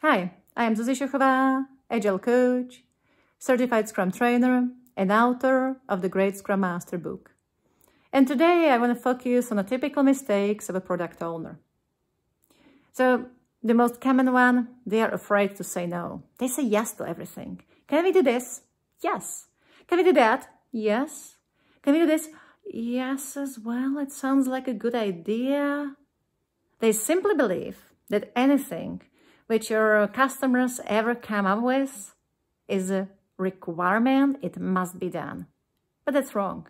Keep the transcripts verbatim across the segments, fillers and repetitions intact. Hi, I am Zuzana Sochova, Agile Coach, Certified Scrum Trainer, and author of the Great Scrum Master book. And today I want to focus on the typical mistakes of a product owner. So the most common one, they are afraid to say no. They say yes to everything. Can we do this? Yes. Can we do that? Yes. Can we do this? Yes as well. It sounds like a good idea. They simply believe that anything which your customers ever come up with is a requirement. It must be done. But that's wrong.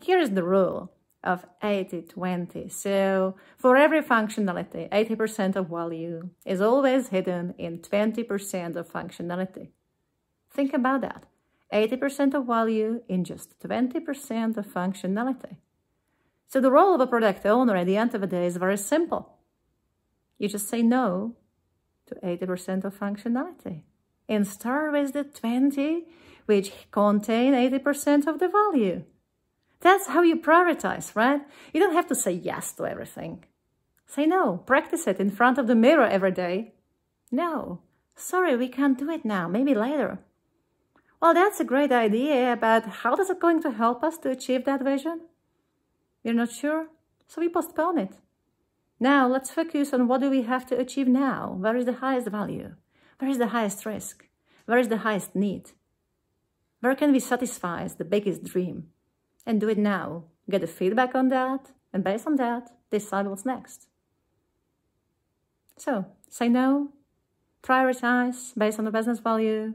Here is the rule of eighty twenty. So for every functionality, eighty percent of value is always hidden in twenty percent of functionality. Think about that. eighty percent of value in just twenty percent of functionality. So the role of a product owner at the end of the day is very simple. You just say no to eighty percent of functionality and start with the twenty, which contain eighty percent of the value. That's how you prioritize, right? You don't have to say yes to everything. Say no. Practice it in front of the mirror every day. No. Sorry, we can't do it now. Maybe later. Well, that's a great idea, but how is it going to help us to achieve that vision? You're not sure? So we postpone it. Now, let's focus on what do we have to achieve now? Where is the highest value? Where is the highest risk? Where is the highest need? Where can we satisfy the biggest dream? And do it now. Get the feedback on that, and based on that, decide what's next. So, say no, prioritize based on the business value.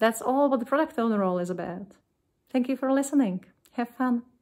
That's all what the product owner role is about. Thank you for listening. Have fun.